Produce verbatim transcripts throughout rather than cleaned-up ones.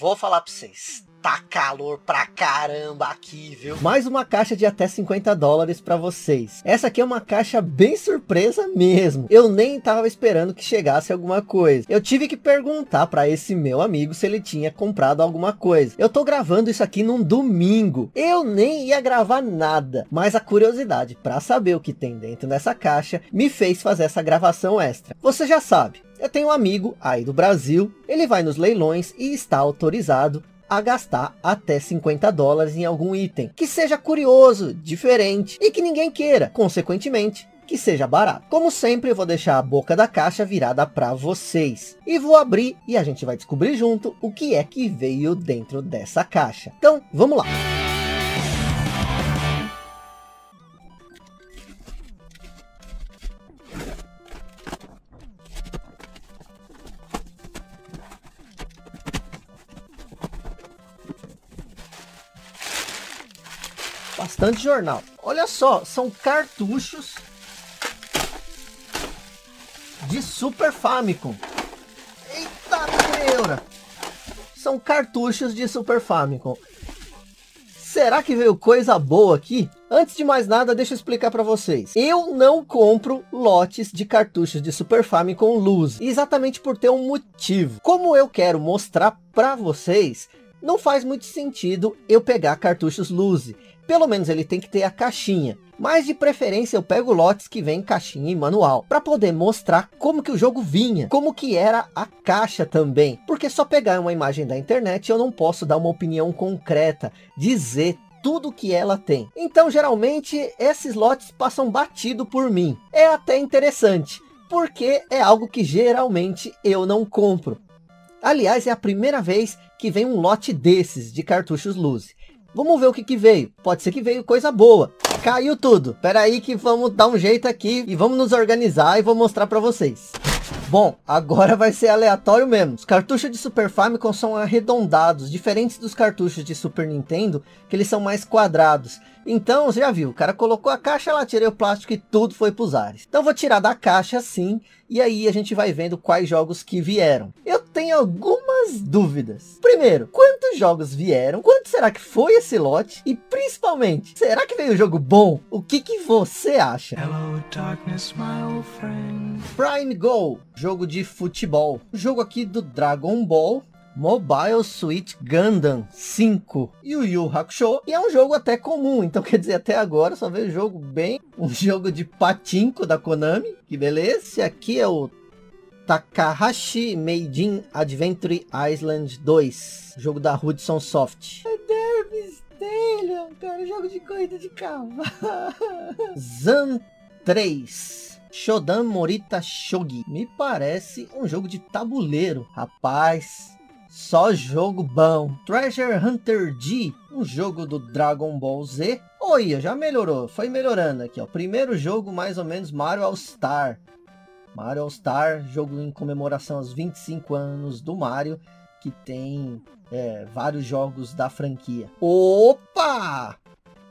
Vou falar pra vocês, tá calor pra caramba aqui, viu? Mais uma caixa de até cinquenta dólares pra vocês. Essa aqui é uma caixa bem surpresa mesmo. Eu nem tava esperando que chegasse alguma coisa. Eu tive que perguntar pra esse meu amigo se ele tinha comprado alguma coisa. Eu tô gravando isso aqui num domingo. Eu nem ia gravar nada. Mas a curiosidade pra saber o que tem dentro dessa caixa me fez fazer essa gravação extra. Você já sabe. Eu tenho um amigo aí do Brasil, ele vai nos leilões e está autorizado a gastar até cinquenta dólares em algum item, que seja curioso, diferente e que ninguém queira, consequentemente, que seja barato. Como sempre, eu vou deixar a boca da caixa virada para vocês e vou abrir e a gente vai descobrir junto o que é que veio dentro dessa caixa. Então, vamos lá! Bastante jornal. Olha só, são cartuchos de Super Famicom. Eita neura! São cartuchos de Super Famicom. Será que veio coisa boa aqui? Antes de mais nada, deixa eu explicar para vocês. Eu não compro lotes de cartuchos de Super Famicom Loose, exatamente por ter um motivo. Como eu quero mostrar para vocês, não faz muito sentido eu pegar cartuchos Loose. Pelo menos ele tem que ter a caixinha. Mas de preferência eu pego lotes que vem caixinha e manual, para poder mostrar como que o jogo vinha, como que era a caixa também. Porque só pegar uma imagem da internet eu não posso dar uma opinião concreta, dizer tudo que ela tem. Então geralmente esses lotes passam batido por mim. É até interessante, porque é algo que geralmente eu não compro. Aliás, é a primeira vez que vem um lote desses de cartuchos Loose. Vamos ver o que que veio. Pode ser que veio coisa boa. Caiu tudo. Espera aí que vamos dar um jeito aqui e vamos nos organizar e vou mostrar para vocês. Bom, agora vai ser aleatório mesmo. Os cartuchos de Super Famicom são arredondados, diferentes dos cartuchos de Super Nintendo, que eles são mais quadrados. Então, você já viu, o cara colocou a caixa lá, tirei o plástico e tudo foi pros ares. Então vou tirar da caixa assim, e aí a gente vai vendo quais jogos que vieram. Eu tenho algumas dúvidas. Primeiro, quantos jogos vieram? Quanto será que foi esse lote? E principalmente, será que veio jogo bom? O que que você acha? Hello, darkness, my old friend. Prime Go, jogo de futebol. O jogo aqui do Dragon Ball Mobile Suit Gundam cinco, Yu Yu Hakusho, e é um jogo até comum, então quer dizer, até agora só veio jogo bem. Um jogo de patinco da Konami, que beleza. Esse aqui é o Takahashi Meijin Adventure Island dois, jogo da Hudson Soft. É Derby Stallion, cara, jogo de corrida de cavalo. Zan três, Shodan Morita Shogi, me parece um jogo de tabuleiro, rapaz. Só jogo bom. Treasure Hunter G, um jogo do Dragon Ball Z. Olha, já melhorou, foi melhorando aqui, ó. Primeiro jogo, mais ou menos, Mario All Star. Mario All Star, jogo em comemoração aos vinte e cinco anos do Mario, que tem é, vários jogos da franquia. Opa!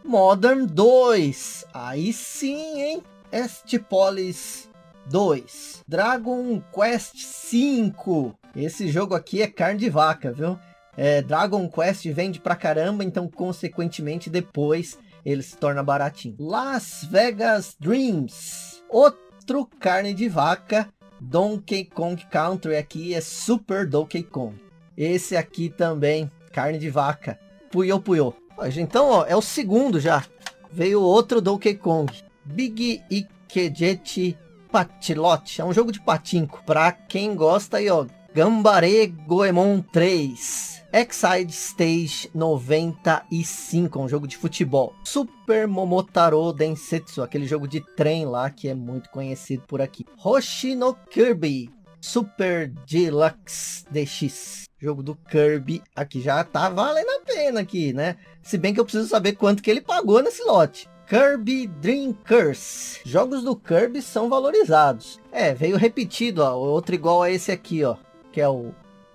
Modern dois, aí sim, hein? Estipolis dois, Dragon Quest V, esse jogo aqui é carne de vaca, viu? É, Dragon Quest vende pra caramba, então consequentemente depois ele se torna baratinho. Las Vegas Dreams, outro carne de vaca. Donkey Kong Country, aqui é Super Donkey Kong, esse aqui também carne de vaca. Puyo Puyo. Então, ó, é o segundo já, veio outro Donkey Kong. Big Ikejechi Patilote, é um jogo de patinco. Pra quem gosta aí, ó, Gambare Goemon três, Excite Stage noventa e cinco, um jogo de futebol. Super Momotaro Densetsu, aquele jogo de trem lá que é muito conhecido por aqui. Hoshi no Kirby Super Deluxe D X, jogo do Kirby, aqui já tá valendo a pena aqui, né? Se bem que eu preciso saber quanto que ele pagou nesse lote. Kirby Dream Curse, jogos do Kirby são valorizados. É, veio repetido, ó, outro igual a esse aqui, ó, que é o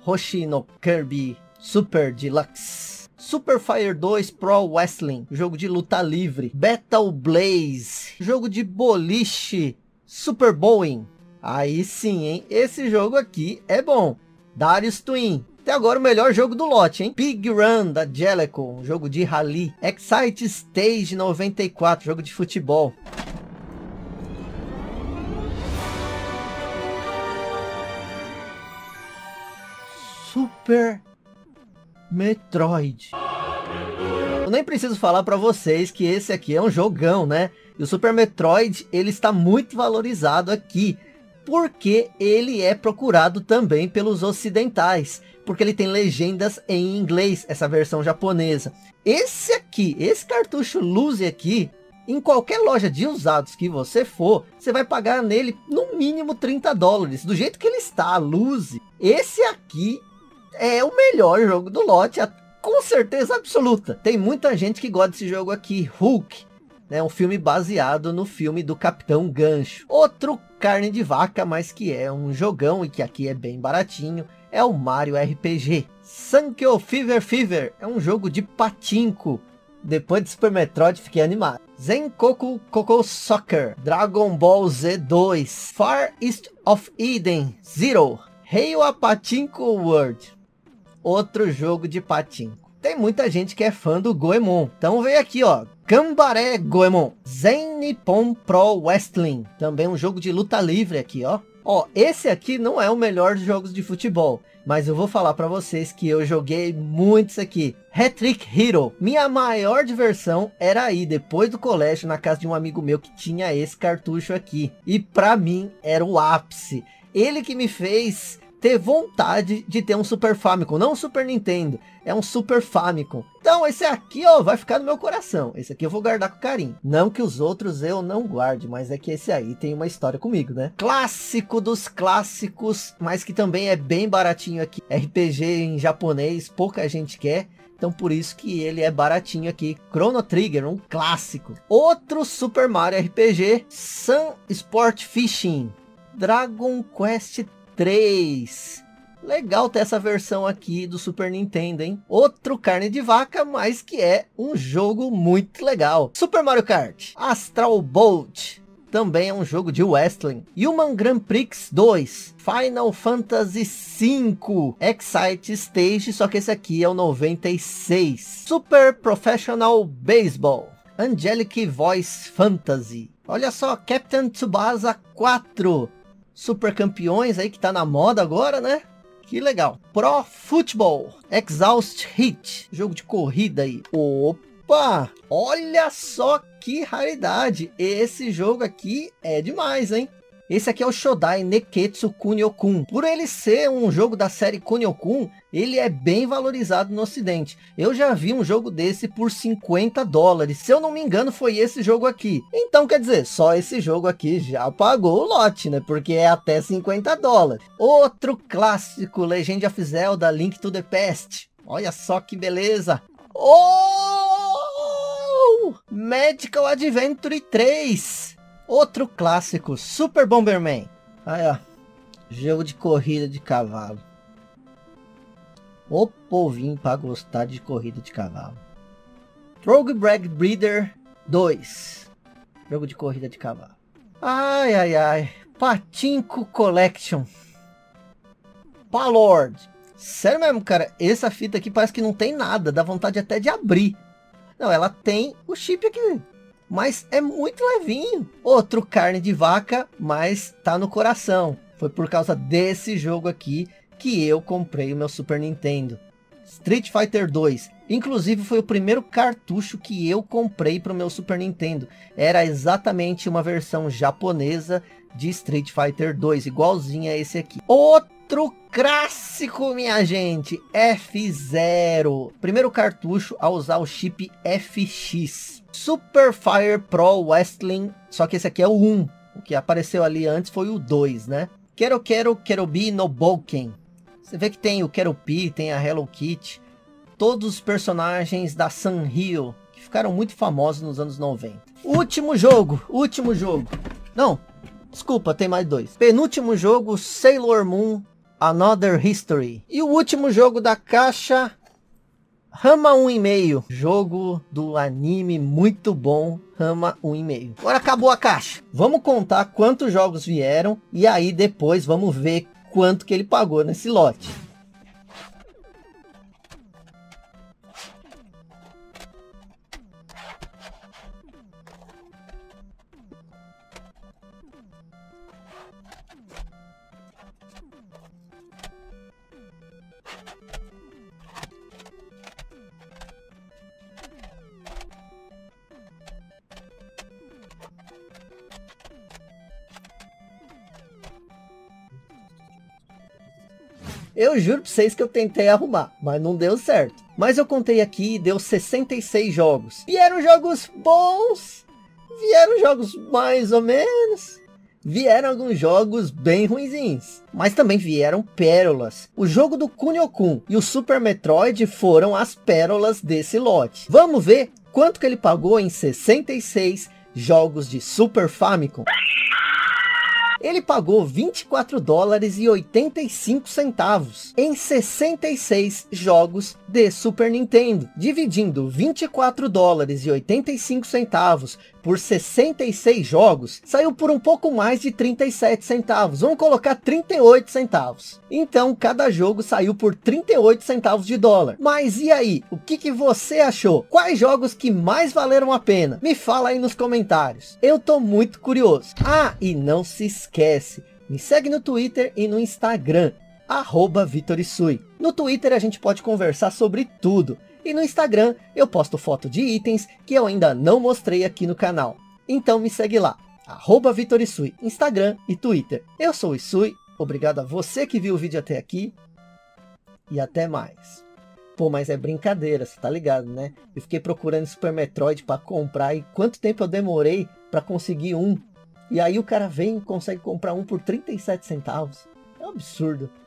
Hoshi no Kirby Super Deluxe. Super Fire dois Pro Wrestling, jogo de luta livre. Battle Blaze, jogo de boliche. Super Bowling, aí sim, hein, esse jogo aqui é bom. Darius Twin, Até agora o melhor jogo do lote, hein? Pig Run, da Jellicoe, um jogo de rally. Excite Stage noventa e quatro, jogo de futebol. Super Metroid. Eu nem preciso falar pra vocês que esse aqui é um jogão, né? E o Super Metroid, ele está muito valorizado aqui, porque ele é procurado também pelos ocidentais, porque ele tem legendas em inglês, essa versão japonesa. Esse aqui, esse cartucho Luzi aqui, em qualquer loja de usados que você for, você vai pagar nele no mínimo trinta dólares, do jeito que ele está, Luzi. Esse aqui é o melhor jogo do lote, com certeza absoluta. Tem muita gente que gosta desse jogo aqui, Hulk. É um filme baseado no filme do Capitão Gancho. Outro carne de vaca, mas que é um jogão e que aqui é bem baratinho, é o Mario R P G. Sankyo Fever Fever é um jogo de patinco. Depois de Super Metroid fiquei animado. Zenkoku Coco Soccer, Dragon Ball Z dois, Far East of Eden Zero, Reiwa Patinko World. Outro jogo de patinco. Tem muita gente que é fã do Goemon, então veio aqui, ó, Cambaré Goemon, Zen Nippon Pro Wrestling, também um jogo de luta livre aqui, ó. Ó, esse aqui não é o melhor dos jogos de futebol, mas eu vou falar pra vocês que eu joguei muitos aqui. Hat-Trick Hero, minha maior diversão era ir depois do colégio na casa de um amigo meu que tinha esse cartucho aqui, e pra mim era o ápice. Ele que me fez ter vontade de ter um Super Famicom, não um Super Nintendo, é um Super Famicom. Então esse aqui, ó, vai ficar no meu coração, esse aqui eu vou guardar com carinho. Não que os outros eu não guarde, mas é que esse aí tem uma história comigo, né? Clássico dos clássicos, mas que também é bem baratinho aqui. R P G em japonês, pouca gente quer, então por isso que ele é baratinho aqui. Chrono Trigger, um clássico. Outro Super Mario R P G, Sun Sport Fishing, Dragon Quest três. Legal ter essa versão aqui do Super Nintendo, hein? Outro carne de vaca, mas que é um jogo muito legal. Super Mario Kart. Astral Bolt. Também é um jogo de wrestling. Human Grand Prix dois. Final Fantasy cinco. Excite Stage, só que esse aqui é o noventa e seis. Super Professional Baseball. Angelic Voice Fantasy. Olha só, Captain Tsubasa quatro. Super Campeões aí que tá na moda agora, né? Que legal. Pro Football, Exhaust Hit, jogo de corrida aí. Opa! Olha só que raridade. Esse jogo aqui é demais, hein? Esse aqui é o Shodai Neketsu Kunio-kun. Por ele ser um jogo da série Kunio-kun, ele é bem valorizado no ocidente. Eu já vi um jogo desse por cinquenta dólares. Se eu não me engano, foi esse jogo aqui. Então, quer dizer, só esse jogo aqui já pagou o lote, né? Porque é até cinquenta dólares. Outro clássico, Legend of Zelda Link to the Past. Olha só que beleza. Oh! Magical Adventure três. Outro clássico, Super Bomberman. Aí, ó. Jogo de corrida de cavalo. O povinho pra gostar de corrida de cavalo. Rogue Brag Breeder dois. Jogo de corrida de cavalo. Ai, ai, ai. Patinco Collection. Palord. Sério mesmo, cara. Essa fita aqui parece que não tem nada. Dá vontade até de abrir. Não, ela tem o chip aqui, mas é muito levinho. Outro carne de vaca, mas tá no coração. Foi por causa desse jogo aqui que eu comprei o meu Super Nintendo. Street Fighter dois. Inclusive foi o primeiro cartucho que eu comprei para o meu Super Nintendo. Era exatamente uma versão japonesa de Street Fighter dois, igualzinha a esse aqui. Outro clássico, minha gente, F zero. Primeiro cartucho a usar o chip F X. Super Fire Pro Wrestling, só que esse aqui é o um. O que apareceu ali antes foi o dois, né? Quero Quero Kerobi no Boken. Você vê que tem o Keropi, tem a Hello Kitty. Todos os personagens da Sanrio, que ficaram muito famosos nos anos noventa. Último jogo, último jogo. Não, desculpa, tem mais dois. Penúltimo jogo, Sailor Moon Another History. E o último jogo da caixa, Ranma um e meio, jogo do anime muito bom, Ranma um e meio. Agora acabou a caixa. Vamos contar quantos jogos vieram e aí depois vamos ver quanto que ele pagou nesse lote. Eu juro pra vocês que eu tentei arrumar, mas não deu certo. Mas eu contei aqui e deu sessenta e seis jogos. Vieram jogos bons, vieram jogos mais ou menos, vieram alguns jogos bem ruinzinhos, mas também vieram pérolas. O jogo do Kunio-kun e o Super Metroid foram as pérolas desse lote. Vamos ver quanto que ele pagou em sessenta e seis jogos de Super Famicom. Ele pagou vinte e quatro dólares e oitenta e cinco centavos em sessenta e seis jogos de Super Nintendo, dividindo vinte e quatro dólares e oitenta e cinco centavos por sessenta e seis jogos, saiu por um pouco mais de trinta e sete centavos, vamos colocar trinta e oito centavos. Então cada jogo saiu por trinta e oito centavos de dólar. Mas e aí, o que que você achou? Quais jogos que mais valeram a pena? Me fala aí nos comentários, eu tô muito curioso. Ah, e não se esquece, me segue no Twitter e no Instagram, arroba Vitorisui. No Twitter a gente pode conversar sobre tudo. E no Instagram eu posto foto de itens que eu ainda não mostrei aqui no canal. Então me segue lá, arroba Vitorisui, Instagram e Twitter. Eu sou o Isui, obrigado a você que viu o vídeo até aqui. E até mais. Pô, mas é brincadeira, você tá ligado, né? Eu fiquei procurando Super Metroid pra comprar e quanto tempo eu demorei pra conseguir um. E aí o cara vem e consegue comprar um por trinta e sete centavos. É um absurdo.